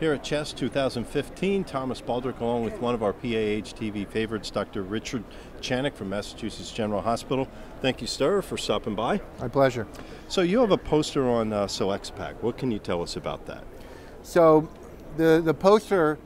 Here at CHEST 2015, Thomas Baldrick, along with one of our PAH-TV favorites, Dr. Richard Channick from Massachusetts General Hospital. Thank you, sir, for stopping by. My pleasure. So you have a poster on Selexipag. What can you tell us about that? So the poster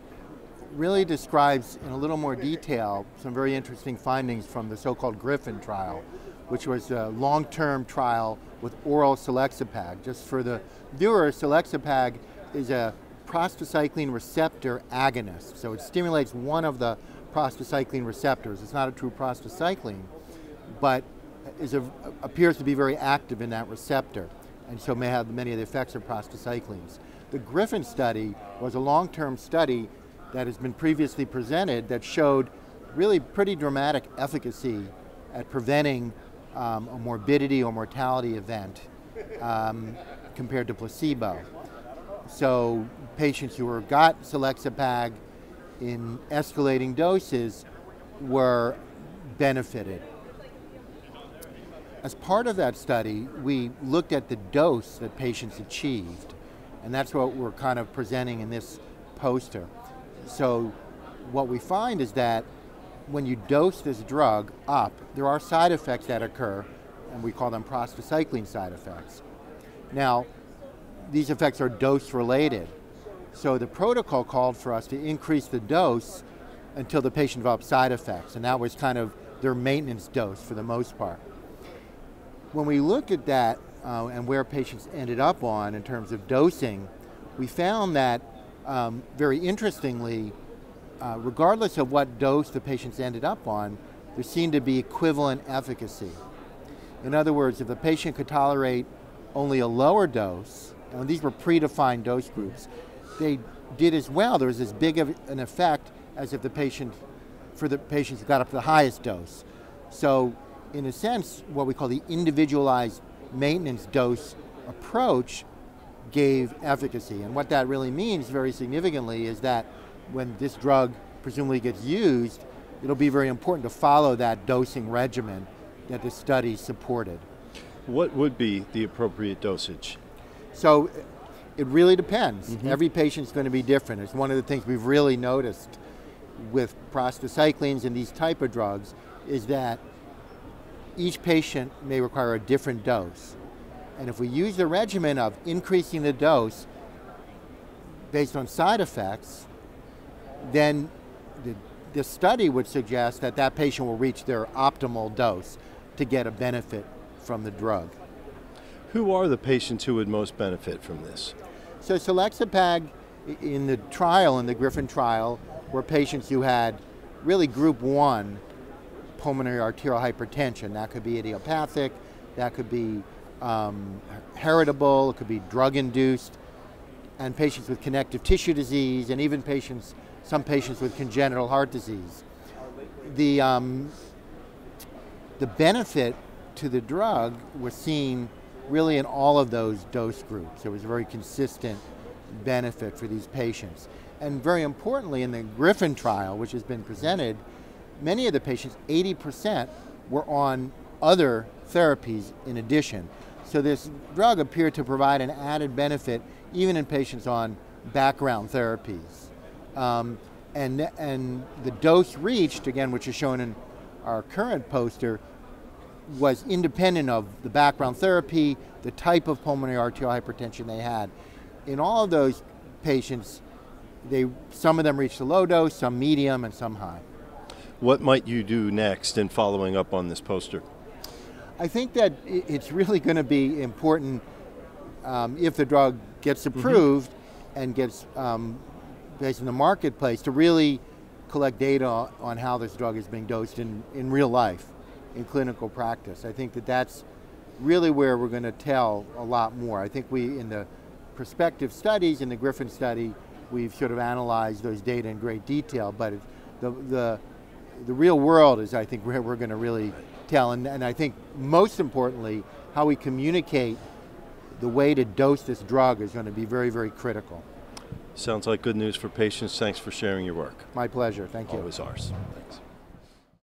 really describes in a little more detail some very interesting findings from the so-called GRIPHON trial, which was a long-term trial with oral Selexipag. Just for the viewer, Selexipag is a prostacyclin receptor agonist. So it stimulates one of the prostacyclin receptors. It's not a true prostacyclin, but appears to be very active in that receptor, and so may have many of the effects of prostacyclins. The GRIPHON study was a long-term study that has been previously presented that showed really pretty dramatic efficacy at preventing a morbidity or mortality event compared to placebo. So patients who got Selexipag in escalating doses were benefited. As part of that study, we looked at the dose that patients achieved, and that's what we're kind of presenting in this poster. So what we find is that when you dose this drug up, there are side effects that occur, and we call them prostacyclin side effects. Now, these effects are dose related. So the protocol called for us to increase the dose until the patient developed side effects, and that was kind of their maintenance dose for the most part. When we looked at that and where patients ended up on in terms of dosing, we found that very interestingly, regardless of what dose the patients ended up on, there seemed to be equivalent efficacy. In other words, if the patient could tolerate only a lower dose, and these were predefined dose groups, they did as well. There was as big of an effect as if for the patients who got up to the highest dose. So in a sense, what we call the individualized maintenance dose approach gave efficacy. And what that really means very significantly is that when this drug presumably gets used, it'll be very important to follow that dosing regimen that the study supported. What would be the appropriate dosage? So it really depends. Mm-hmm. Every patient's going to be different. It's one of the things we've really noticed with prostacyclins and these type of drugs is that each patient may require a different dose. And if we use the regimen of increasing the dose based on side effects, then the study would suggest that that patient will reach their optimal dose to get a benefit from the drug. Who are the patients who would most benefit from this? So Selexipag in the trial, in the GRIPHON trial, were patients who had really group 1 pulmonary arterial hypertension. That could be idiopathic, that could be heritable, it could be drug-induced, and patients with connective tissue disease, and even some patients with congenital heart disease. The benefit to the drug was seen really in all of those dose groups. It was a very consistent benefit for these patients. And very importantly, in the GRIPHON trial, which has been presented, many of the patients, 80%, were on other therapies in addition. So this drug appeared to provide an added benefit even in patients on background therapies. And the dose reached, again, which is shown in our current poster, was independent of the background therapy, the type of pulmonary arterial hypertension they had. In all of those patients, some of them reached a low dose, some medium, and some high. What might you do next in following up on this poster? I think that it's really going to be important if the drug gets approved and gets based in the marketplace to really collect data on how this drug is being dosed in real life, in clinical practice. I think that that's really where we're going to tell a lot more. I think in the prospective studies, in the GRIPHON study, we've sort of analyzed those data in great detail, but the real world is, I think, where we're going to really tell, and I think most importantly, how we communicate the way to dose this drug is going to be very, very critical. Sounds like good news for patients. Thanks for sharing your work. My pleasure. Thank you. Always ours. Thanks.